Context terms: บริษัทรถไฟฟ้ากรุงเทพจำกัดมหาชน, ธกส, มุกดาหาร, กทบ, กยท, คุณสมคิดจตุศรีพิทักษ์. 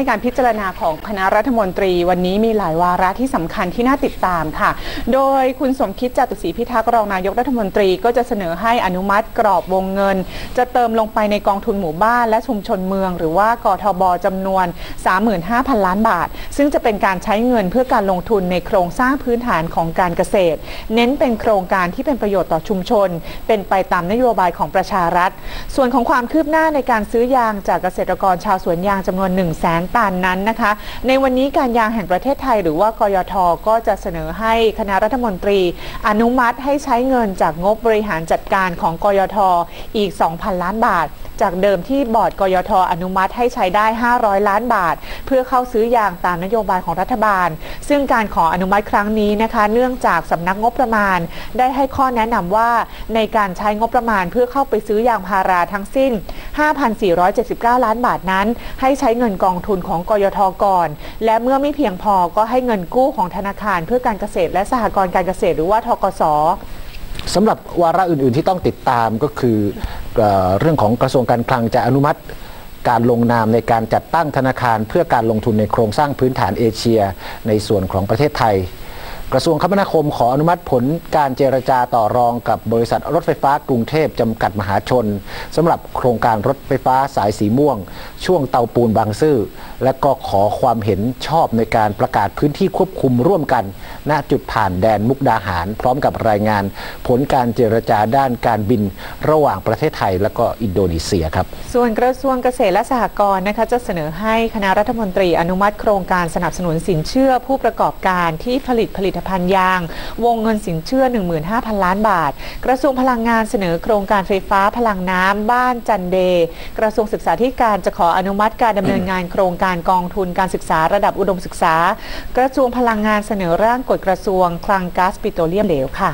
ในการพิจารณาของคณะรัฐมนตรีวันนี้มีหลายวาระที่สำคัญที่น่าติดตามค่ะโดยคุณสมคิดจตุศรีพิทักษ์รองนายกรัฐมนตรีก็จะเสนอให้อนุมัติกรอบวงเงินจะเติมลงไปในกองทุนหมู่บ้านและชุมชนเมืองหรือว่ากทบ.จำนวน 35,000 ล้านบาทซึ่งจะเป็นการใช้เงินเพื่อการลงทุนในโครงสร้างพื้นฐานของการเกษตรเน้นเป็นโครงการที่เป็นประโยชน์ต่อชุมชนเป็นไปตามนโยบายของประชารัฐส่วนของความคืบหน้าในการซื้อยางจากเกษตรกรชาวสวนยางจำนวน 100,000ตันนั้นนะคะในวันนี้การยางแห่งประเทศไทยหรือว่ากยท.ก็จะเสนอให้คณะรัฐมนตรีอนุมัติให้ใช้เงินจากงบบริหารจัดการของกยท.อีก 2,000 ล้านบาทจากเดิมที่บอร์ดกยท.อนุมัติให้ใช้ได้500ล้านบาทเพื่อเข้าซื้อยางตามนโยบายของรัฐบาลซึ่งการขออนุมัติครั้งนี้นะคะเนื่องจากสำนักงบประมาณได้ให้ข้อแนะนำว่าในการใช้งบประมาณเพื่อเข้าไปซื้อยางพาราทั้งสิ้น 5,479 ล้านบาทนั้นให้ใช้เงินกองทุนของกยท.ก่อนและเมื่อไม่เพียงพอก็ให้เงินกู้ของธนาคารเพื่อการเกษตรและสหกรณ์การเกษตรหรือว่าธกส.สำหรับวาระอื่นๆที่ต้องติดตามก็คือเรื่องของกระทรวงการคลังจะอนุมัติการลงนามในการจัดตั้งธนาคารเพื่อการลงทุนในโครงสร้างพื้นฐานเอเชียในส่วนของประเทศไทยกระทรวงคมนาคมขออนุมัติผลการเจรจาต่อรองกับบริษัทรถไฟฟ้ากรุงเทพจำกัดมหาชนสำหรับโครงการรถไฟฟ้าสายสีม่วงช่วงเตาปูนบางซื่อและก็ขอความเห็นชอบในการประกาศพื้นที่ควบคุมร่วมกันณจุดผ่านแดนมุกดาหารพร้อมกับรายงานผลการเจรจาด้านการบินระหว่างประเทศไทยและก็อินโดนีเซียครับส่วนกระทรวงเกษตรและสหกรณ์นะคะจะเสนอให้คณะรัฐมนตรีอนุมัติโครงการสนับสนุนสินเชื่อผู้ประกอบการที่ผลิตภัณฑ์ยางวงเงินสินเชื่อ 15,000 ล้านบาทกระทรวงพลังงานเสนอโครงการไฟฟ้าพลังน้ำบ้านจันเดกระทรวงศึกษาธิการจะขออนุมัติการดำเนินงานโครงการกองทุนการศึกษาระดับอุดมศึกษากระทรวงพลังงานเสนอร่างกฎกระทรวงคลังก๊าซปิโตรเลียมเหลวค่ะ